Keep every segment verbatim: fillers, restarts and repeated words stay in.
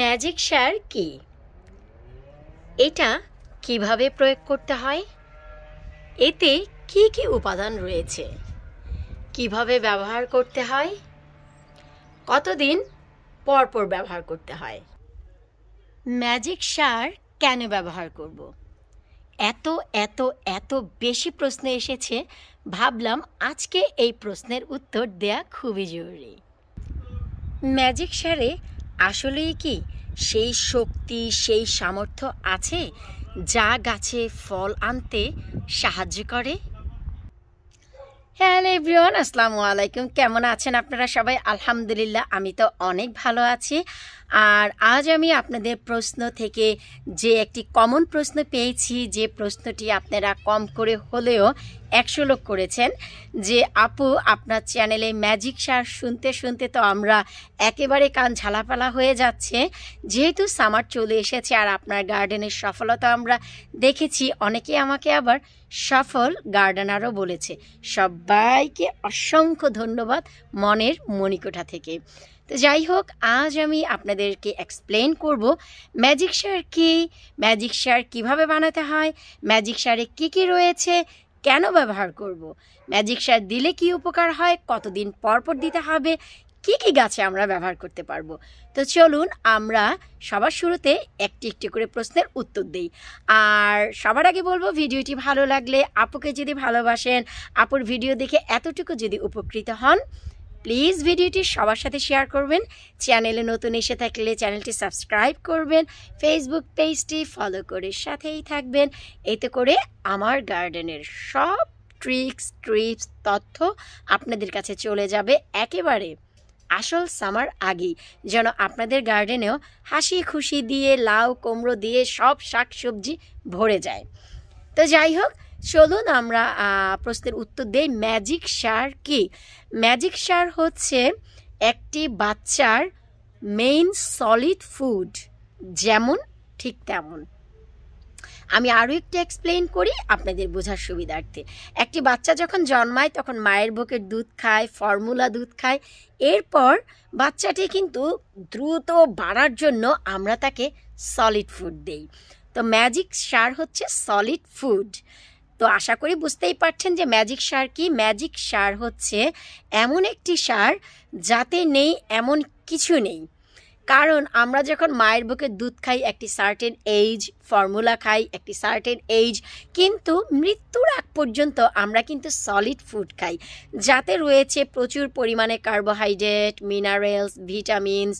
Magic সার কি? এটা কিভাবে প্রয়োগ করতে হয়? এতে কি কি উপাদান রয়েছে? কিভাবে ব্যবহার করতে হয়? কতদিন পর পর ব্যবহার করতে হয়? ম্যাজিক সার কেন ব্যবহার করব? এত এত এত বেশি প্রশ্ন এসেছে, ভাবলাম আজকে এই প্রশ্নের উত্তর দেয়া খুবই জরুরি। ম্যাজিক সারে আসলেই কি সেই শক্তি, সেই সামর্থ্য আছে যা গাছে ফল আনতে সাহায্য করে? হ্যালো এভরিওয়ান, আসসালামু আলাইকুম। কেমন আছেন আপনারা সবাই? আলহামদুলিল্লাহ, আমি তো অনেক ভালো আছি। আর আজ আমি আপনাদের প্রশ্ন থেকে যে একটি কমন প্রশ্ন পেয়েছি, যে প্রশ্নটি আপনারা কম করে হলেও একশো লোক করেছেন, যে আপু আপনার চ্যানেলে ম্যাজিক সার শুনতে শুনতে তো আমরা একেবারে কান ঝালাপালা হয়ে যাচ্ছে। যেহেতু সামার চলে এসেছে আর আপনার গার্ডেনের সফলতা আমরা দেখেছি, অনেকে আমাকে আবার সফল গার্ডেনারও বলেছে। সবাইকে অসংখ্য ধন্যবাদ মনের মণিকোঠা থেকে। তো যাই হোক, আজ আমি আপনাদেরকে এক্সপ্লেন করব ম্যাজিক সার কী, ম্যাজিক সার কীভাবে বানাতে হয়, ম্যাজিক সারে কী কী রয়েছে, কেন ব্যবহার করব, ম্যাজিক সার দিলে কি উপকার হয়, কতদিন পরপর দিতে হবে, কি কি গাছে আমরা ব্যবহার করতে পারবো। তো চলুন আমরা সবার শুরুতে একটি একটি করে প্রশ্নের উত্তর দিই। আর সবার আগে বলবো, ভিডিওটি ভালো লাগলে, আপুকে যদি ভালোবাসেন, আপুর ভিডিও দেখে এতটুকু যদি উপকৃত হন, প্লিজ ভিডিওটি সবার সাথে শেয়ার করবেন। চ্যানেলে নতুন এসে থাকলে চ্যানেলটি সাবস্ক্রাইব করবেন, ফেসবুক পেজটি ফলো করে সাথেই থাকবেন। এতে করে আমার গার্ডেনের সব ট্রিক্স ট্রিপস তথ্য আপনাদের কাছে চলে যাবে একেবারে আসল সামার আগেই, যেন আপনাদের গার্ডেনেও হাসি খুশি দিয়ে, লাউ কুমড়ো দিয়ে সব শাক সবজি ভরে যায়। তো যাই হোক, চলুন আমরা প্রশ্নের উত্তর দেই। ম্যাজিক সার কি? ম্যাজিক সার হচ্ছে একটি বাচ্চার মেইন সলিড ফুড, যেমন ঠিক তেমন। আমি আরও একটু এক্সপ্লেন করি আপনাদের বোঝার সুবিধার্থে। একটি বাচ্চা যখন জন্মায় তখন মায়ের বুকের দুধ খায়, ফর্মুলা দুধ খায়। এরপর বাচ্চাটি কিন্তু দ্রুত বাড়ার জন্য আমরা তাকে সলিড ফুড দেই। তো ম্যাজিক সার হচ্ছে সলিড ফুড। তো আশা করি বুঝতেই পারছেন যে ম্যাজিক সার কি। ম্যাজিক সার হচ্ছে এমন একটি সার যাতে নেই এমন কিছু নেই। কারণ আমরা যখন মায়ের বুকের দুধ খাই একটি সার্টেন এজ, ফর্মুলা খাই একটি সার্টেন এজ, কিন্তু মৃত্যুর আগ পর্যন্ত আমরা কিন্তু সলিড ফুড খাই, যাতে রয়েছে প্রচুর পরিমাণে carbohydrate, minerals, vitamins,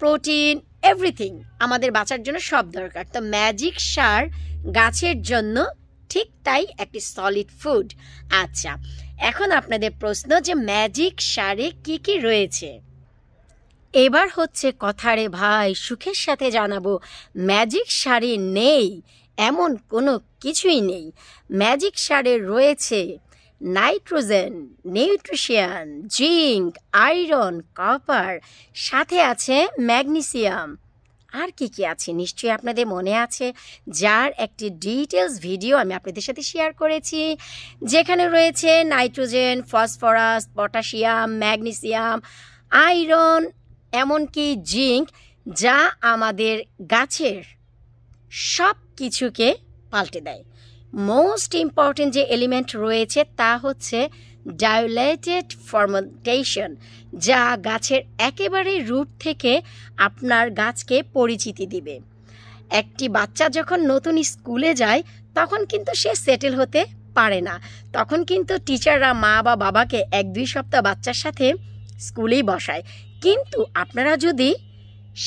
protein, everything. আমাদের বাঁচার জন্য সব দরকার। তো ম্যাজিক সার গাছের জন্য ঠিক তাই, একটি সলিড ফুড। আচ্ছা, এখন আপনাদের প্রশ্ন যে ম্যাজিক সারে কি কি রয়েছে। এবার হচ্ছে কথা রে ভাই, সুখের সাথে জানাবো ম্যাজিক সারে নেই এমন কোনো কিছুই নেই। ম্যাজিক সারে রয়েছে nitrogen, nutrition, zinc, iron, copper, সাথে আছে ম্যাগনেসিয়াম। আর কি কি আছে নিশ্চয়ই আপনাদের মনে আছে, যার একটি ডিটেলস ভিডিও আমি আপনাদের সাথে শেয়ার করেছি, যেখানে রয়েছে nitrogen, phosphorus, potassium, magnesium, iron, এমনকি জিঙ্ক, যা আমাদের গাছের সব কিছুকে পাল্টে দেয়। মোস্ট ইম্পর্টেন্ট যে এলিমেন্ট রয়েছে তা হচ্ছে ডাইলেটেড ফার্মেন্টেশন, যা গাছের একেবারে রুট থেকে আপনার গাছকে পরিচিতি দিবে। একটি বাচ্চা যখন নতুন স্কুলে যায় তখন কিন্তু সে সেটেল হতে পারে না, তখন কিন্তু টিচাররা মা বা বাবাকে এক দুই সপ্তাহ বাচ্চার সাথে স্কুলেই বসায়। কিন্তু আপনারা যদি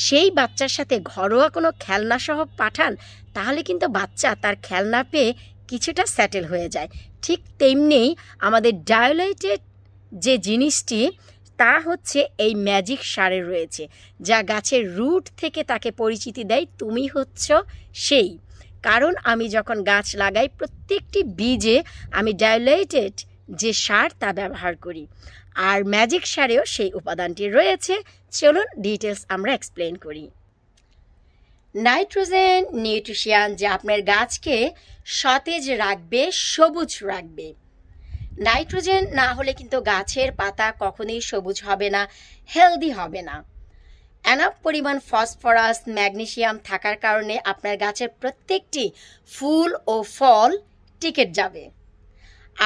সেই বাচ্চার সাথে ঘরোয়া কোনো খেলনাসহ পাঠান, তাহলে কিন্তু বাচ্চা তার খেলনা পেয়ে কিছুটা সেটেল হয়ে যায়। ঠিক তেমনি আমাদের ডায়োলাইটেড যে জিনিসটি, তা হচ্ছে এই ম্যাজিক সারে রয়েছে, যা গাছের রুট থেকে তাকে পরিচিতি দেয়, তুমি হচ্ছ সেই। কারণ আমি যখন গাছ লাগাই প্রত্যেকটি বীজে আমি ডায়োলাইটেড যে সার তা ব্যবহার করি, আর ম্যাজিক সারেও সেই উপাদানটি রয়েছে। চলুন ডিটেলস আমরা এক্সপ্লেন করি। নাইট্রোজেন, নিউট্রিশিয়ান, যা আপনার গাছকে সতেজ রাখবে, সবুজ রাখবে। নাইট্রোজেন না হলে কিন্তু গাছের পাতা কখনোই সবুজ হবে না, হেলদি হবে না। enough পরিমাণ ফসফরাস ম্যাগনেসিয়াম থাকার কারণে আপনার গাছের প্রত্যেকটি ফুল ও ফল টিকে যাবে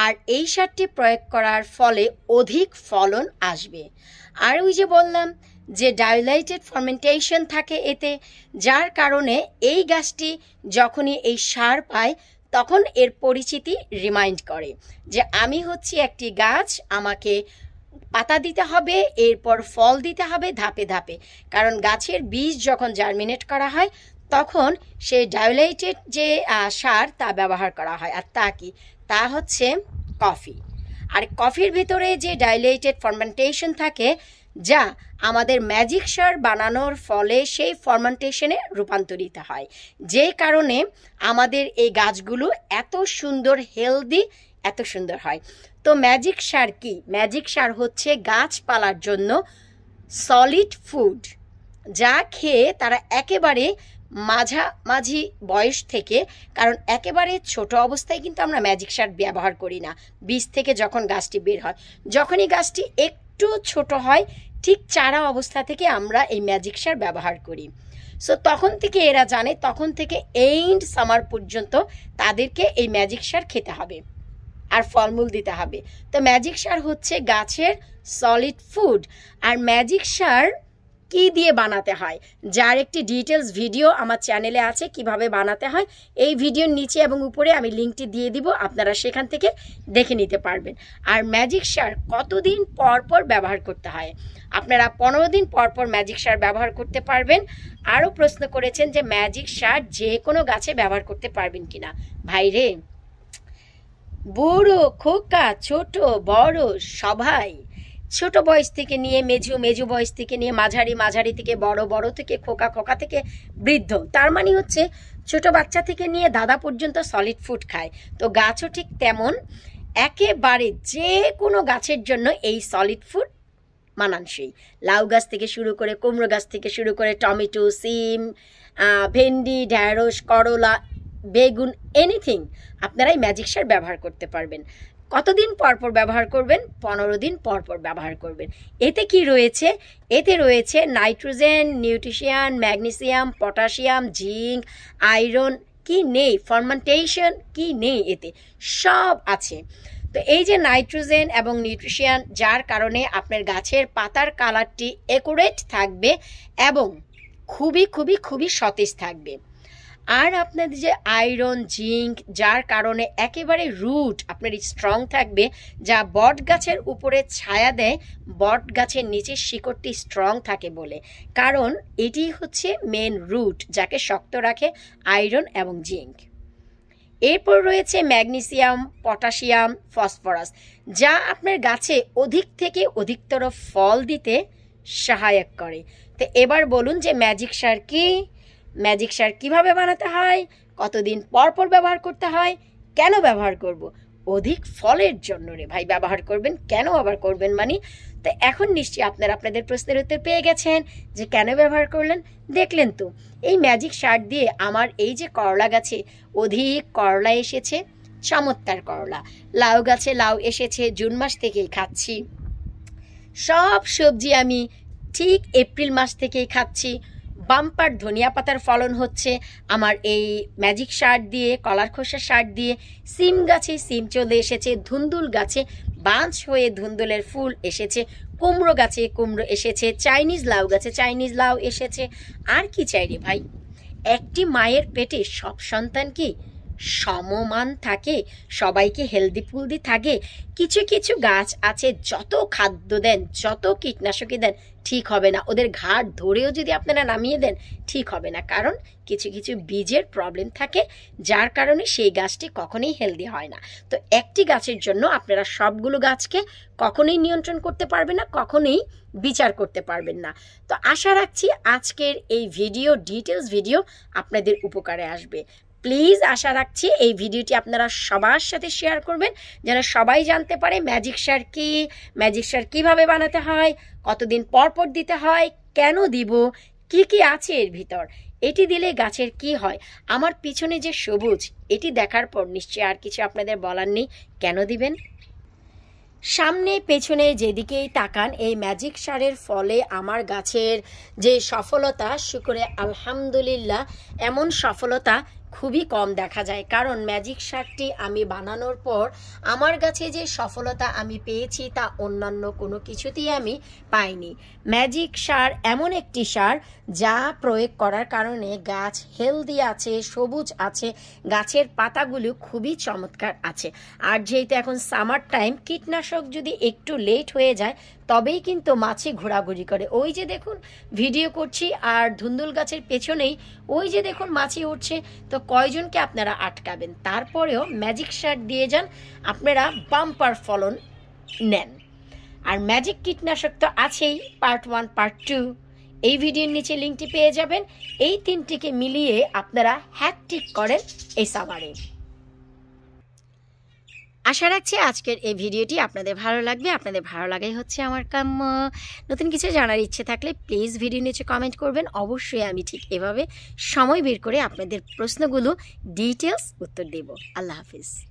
আর এই সারটি প্রয়োগ করার ফলে অধিক ফলন আসবে আর ওই যে বললাম যে dilated fermentation থাকে এতে যার কারণে এই গাছটি যখনই এই সার পায় তখন এর পরিচিতি রিমাইন্ড করে যে আমি হচ্ছি একটি গাছ আমাকে পাতা দিতে হবে এরপর ফল দিতে হবে ধাপে ধাপে কারণ গাছের বীজ যখন জার্মিনেট করা হয় তখন সেই dilated যে সার তা ব্যবহার করা হয় আর তা কি তা হচ্ছে কফি আর কফির ভিতরে যে dilated fermentation থাকে যা আমাদের ম্যাজিক সার বানানোর ফলে সেই ফরমেন্টেশনে রূপান্তরিত হয় যে কারণে আমাদের এই গাছগুলো এত সুন্দর হেলদি এত সুন্দর হয় তো ম্যাজিক সার কি ম্যাজিক সার হচ্ছে গাছপালার জন্য সলিড ফুড যা খেয়ে তারা একেবারে মাঝা মাঝি বয়স থেকে কারণ একেবারে ছোট অবস্থায় কিন্তু আমরা ম্যাজিক সার ব্যবহার করি না বীজ থেকে যখন গাছটি বের হয় যখনই গাছটি এক ছোট হয় ঠিক চারা অবস্থা থেকে আমরা এই ম্যাজিক সার ব্যবহার করি সো তখন থেকে এরা জানে তখন থেকে এন্ড সামার পর্যন্ত তাদেরকে এই ম্যাজিক সার খেতে হবে আর ফলমূল দিতে হবে তো ম্যাজিক সার হচ্ছে গাছের সলিড ফুড আর ম্যাজিক সার কি দিয়ে বানাতে হয় যার একটি ডিটেইলস ভিডিও আমার চ্যানেলে আছে কিভাবে বানাতে হয় এই ভিডিওর নিচে এবং উপরে আমি লিংকটি দিয়ে দিব আপনারা সেখান থেকে দেখে নিতে পারবেন আর ম্যাজিক সার কতদিন পর পর ব্যবহার করতে হয় আপনারা পনেরো দিন পর পর ম্যাজিক সার ব্যবহার করতে পারবেন আরও প্রশ্ন করেছেন যে ম্যাজিক সার যে কোনো গাছে ব্যবহার করতে পারবেন কিনা ভাইরে বুড়ো খোকা ছোট বড় সবাই ছোট বয়স থেকে নিয়ে মেঝু মেঝু বয়স থেকে নিয়ে মাঝারি মাঝারি থেকে বড় বড় থেকে খোকা খোকা থেকে বৃদ্ধ তার মানে হচ্ছে ছোট বাচ্চা থেকে নিয়ে দাদা পর্যন্ত সলিড ফুড খায় তো গাছও ঠিক তেমন একেবারে যে কোনো গাছের জন্য এই সলিড ফুড মানানসই লাউ গাছ থেকে শুরু করে কুমড়ো গাছ থেকে শুরু করে টমেটো সিম ভেন্ডি ঢ্যাঁড়স করলা বেগুন এনিথিং আপনারাই ম্যাজিক সার ব্যবহার করতে পারবেন কতদিন পর পর ব্যবহার করবেন পনেরো দিন পর পর ব্যবহার করবেন এতে কি রয়েছে এতে রয়েছে nitrogen nutrition magnesium potassium zinc iron কি নেই ফার্মেন্টেশন কি নেই এতে সব আছে তো এই যে নাইট্রোজেন এবং নিউট্রিশিয়ান যার কারণে আপনার গাছের পাতার কালারটি অ্যাকুরেট থাকবে এবং খুবই খুবই খুবই সতেজ থাকবে আর আপনাদের যে আয়রন জিঙ্ক যার কারণে একেবারে রুট আপনার স্ট্রং থাকবে যা বট গাছের উপরে ছায়া দেয় বট গাছের নিচে শিকড়টি স্ট্রং থাকে বলে কারণ এটি হচ্ছে মেন রুট যাকে শক্ত রাখে আয়রন এবং জিঙ্ক এরপর রয়েছে ম্যাগনেসিয়াম পটাশিয়াম ফসফরাস যা আপনার গাছে অধিক থেকে অধিকতর ফল দিতে সহায়ক করে তো এবার বলুন যে ম্যাজিক সার কি ম্যাজিক সার কীভাবে বানাতে হয় কতদিন পর পর ব্যবহার করতে হয় কেন ব্যবহার করব অধিক ফলের জন্য রে ভাই ব্যবহার করবেন কেন আবার করবেন মানে তো এখন নিশ্চয়ই আপনারা আপনাদের প্রশ্নের উত্তর পেয়ে গেছেন যে কেন ব্যবহার করলেন দেখলেন তো এই ম্যাজিক সার দিয়ে আমার এই যে করলা গাছে অধিক করলা এসেছে চমৎকার করলা লাউ গাছে লাউ এসেছে জুন মাস থেকেই খাচ্ছি সব সবজি আমি ঠিক এপ্রিল মাস থেকেই খাচ্ছি বাম্পার ধনিয়া পাতার ফলন হচ্ছে আমার এই ম্যাজিক সার দিয়ে কলার খোসা সার দিয়ে সিম গাছে সিম চলে এসেছে ধুন্দুল গাছে বাঁশ হয়ে ধুন্দুলের ফুল এসেছে কুমড়ো গাছে কুমড়ো এসেছে চাইনিজ লাউ গাছে চাইনিজ লাউ এসেছে আর কি চাই রে ভাই একটি মায়ের পেটে সব সন্তান কি সমমান থাকে সবাইকে হেলদি ফুলদি থাকে কিছু কিছু গাছ আছে যত খাদ্য দেন যত কীটনাশকই দেন ঠিক হবে না ওদের ঘাড় ধরেও যদি আপনারা নামিয়ে দেন ঠিক হবে না কারণ কিছু কিছু বীজের প্রবলেম থাকে যার কারণে সেই গাছটি কখনোই হেলদি হয় না তো একটি গাছের জন্য আপনারা সবগুলো গাছকে কখনোই নিয়ন্ত্রণ করতে পারবেন না কখনোই বিচার করতে পারবেন না তো আশা রাখছি আজকের এই ভিডিও ডিটেলস ভিডিও আপনাদের উপকারে আসবে প্লিজ আশা রাখছি এই ভিডিওটি আপনারা সবার সাথে শেয়ার করবেন যেন সবাই জানতে পারে ম্যাজিক সার কি ম্যাজিক সার কীভাবে বানাতে হয় কতদিন পর পর দিতে হয় কেন দিব কি কি আছে এর ভিতর এটি দিলে গাছের কি হয় আমার পিছনে যে সবুজ এটি দেখার পর নিশ্চয়ই আর কিছু আপনাদের বলার নেই কেন দিবেন সামনে পেছনে যেদিকেই তাকান এই ম্যাজিক সারের ফলে আমার গাছের যে সফলতা, শুকরে আলহামদুলিল্লাহ, এমন সফলতা খুবই কম দেখা যায়। কারণ ম্যাজিক সারটি আমি বানানোর পর আমার গাছে যে সফলতা আমি পেয়েছি তা অন্যান্য কোনো কিছুতেই আমি পাইনি। ম্যাজিক সার এমন একটি সার যা প্রয়োগ করার কারণে গাছ হেলদি আছে, সবুজ আছে, গাছের পাতাগুলো খুবই চমৎকার আছে। আর যেহেতু এখন সামার টাইম, কীটনাশক যদি একটু লেট হয়ে যায় তবেই কিন্তু মাছি ঘোরাঘুরি করে। ওই যে দেখুন ভিডিও করছি আর ধুন্দুল গাছের পেছনেই ওই যে দেখুন মাছি উঠছে, তো কয়জনকে আপনারা আটকাবেন? তারপরেও ম্যাজিক সার দিয়ে যান, আপনারা বাম্পার ফলন নেন। আর ম্যাজিক কীটনাশক তো আছেই, পার্ট ওয়ান পার্ট টু এই ভিডিওর নিচে লিঙ্কটি পেয়ে যাবেন। এই তিনটিকে মিলিয়ে আপনারা হ্যাটট্রিক করেন এই সামারে। আশা রাখছি আজকের এই ভিডিওটি আপনাদের ভালো লাগবে। আপনাদের ভালো লাগাই হচ্ছে আমার কাম্য। নতুন কিছু জানার ইচ্ছে থাকলে প্লিজ ভিডিও নিচে কমেন্ট করবেন। অবশ্যই আমি ঠিক এভাবে সময় বের করে আপনাদের প্রশ্নগুলো ডিটেলস উত্তর দেব। আল্লাহ হাফিজ।